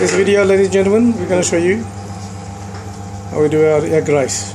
In this video, ladies and gentlemen, we're going to show you how we do our egg fried rice.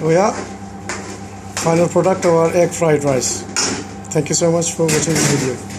We are final product of our egg fried rice. Thank you so much for watching the video.